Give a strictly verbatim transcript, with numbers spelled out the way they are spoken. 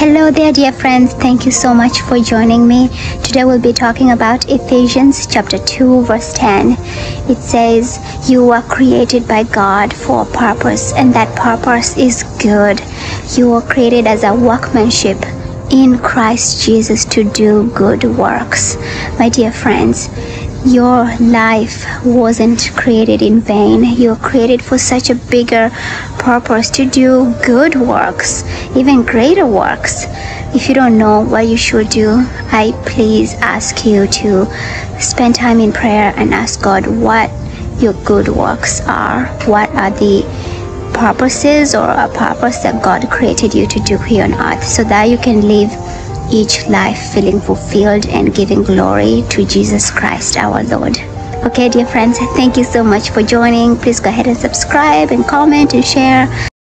Hello there dear friends, thank you so much for joining me. Today we'll be talking about Ephesians chapter two verse ten. It says, you are created by God for a purpose, and that purpose is good. You are created as a workmanship in Christ Jesus to do good works. My dear friends, your life wasn't created in vain. You're created for such a bigger purpose, to do good works, even greater works. If you don't know what you should do, I please ask you to spend time in prayer and ask God what your good works are. What are the purposes or a purpose that God created you to do here on earth, so that you can live each life feeling fulfilled and giving glory to Jesus Christ our Lord. Okay dear friends, thank you so much for joining. Please go ahead and subscribe and comment and share.